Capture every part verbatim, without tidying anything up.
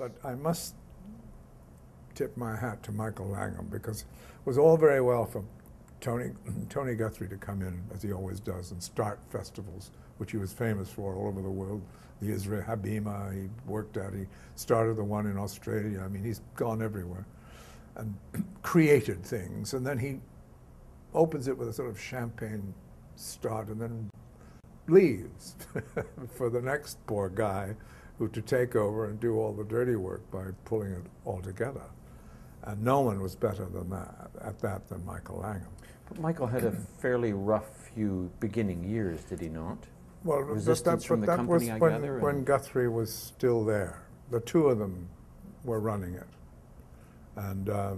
But I must tip my hat to Michael Langham, because it was all very well for Tony, Tony Guthrie to come in, as he always does, and start festivals, which he was famous for all over the world. The Israel Habima, he worked at, he started the one in Australia. I mean, he's gone everywhere and created things. And then he opens it with a sort of champagne start and then leaves for the next poor guy who to take over and do all the dirty work by pulling it all together. And no one was better than that, at that than Michael Langham. But Michael had a fairly rough few beginning years, did he not? Well, resistance that, that, from the that company, was I when, gather, when Guthrie was still there. The two of them were running it. And uh,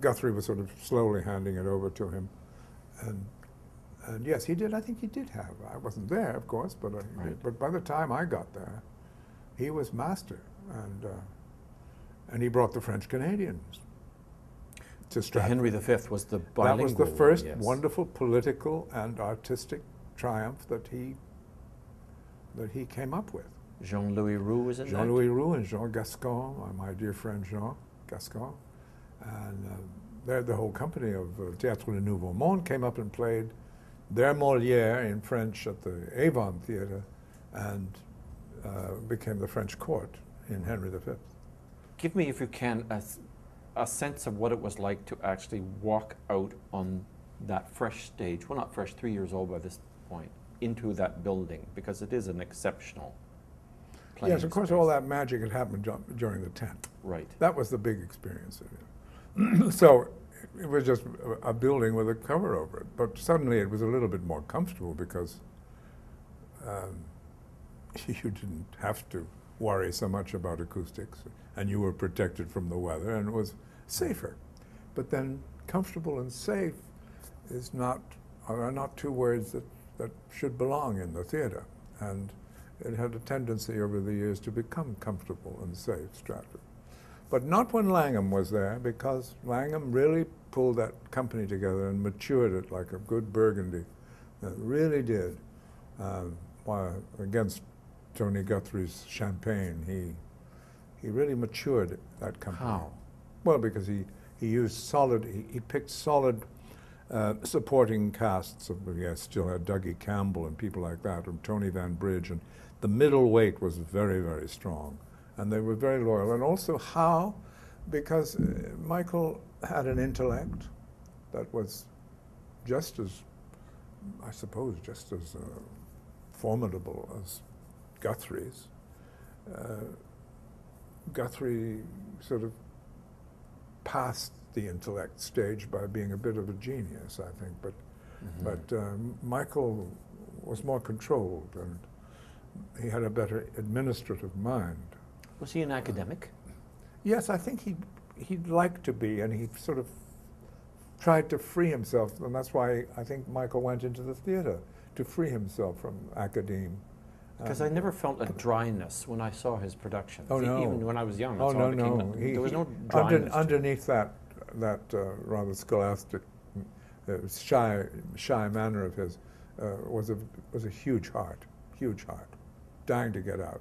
Guthrie was sort of slowly handing it over to him. And, and yes, he did, I think he did have. I wasn't there, of course, but, I, right. but by the time I got there, he was master. And, uh, and he brought the French Canadians to Stratford. Henry the Fifth was the bilingual. That was the first one, yes. Wonderful political and artistic triumph that he that he came up with. Jean-Louis Roux was in Jean-Louis Roux and Jean Gascon, my dear friend Jean Gascon, and uh, the whole company of uh, Théâtre du Nouveau Monde came up and played their Molière in French at the Avon Theatre, and uh, became the French court in Henry the Fifth. Give me, if you can, a, a sense of what it was like to actually walk out on that fresh stage, well, not fresh, three years old by this point, into that building, because it is an exceptional place. Yes, of course, space. All that magic had happened during the tent. Right. That was the big experience of it. So it was just a building with a cover over it, but suddenly it was a little bit more comfortable because um, you didn't have to worry so much about acoustics, and you were protected from the weather, and it was safer. But then comfortable and safe is not, are not two words that, that should belong in the theatre. And it had a tendency over the years to become comfortable and safe, Stratford. But not when Langham was there, because Langham really pulled that company together and matured it like a good Burgundy. It really did. Um, while against Tony Guthrie's champagne, he he really matured that company. How? Well, because he, he used solid, he, he picked solid Uh, supporting casts of, yes, yeah, still had Dougie Campbell and people like that, and Tony Van Bridge, and the middle weight was very, very strong, and they were very loyal. And also how, because uh, Michael had an intellect that was just as, I suppose, just as uh, formidable as Guthrie's. Uh, Guthrie sort of passed the intellect stage by being a bit of a genius, I think, but mm-hmm. but um, Michael was more controlled, and he had a better administrative mind. Was he an academic? Uh, yes, I think he he'd like to be, and he sort of tried to free himself, and that's why I think Michael went into the theatre, to free himself from academe. Because um, I never felt a dryness when I saw his productions, oh, no. even when I was young. Oh no, no, he, there was no dryness. Under, underneath that. that uh, rather scholastic, uh, shy, shy manner of his uh, was a was a huge heart, huge heart, dying to get out.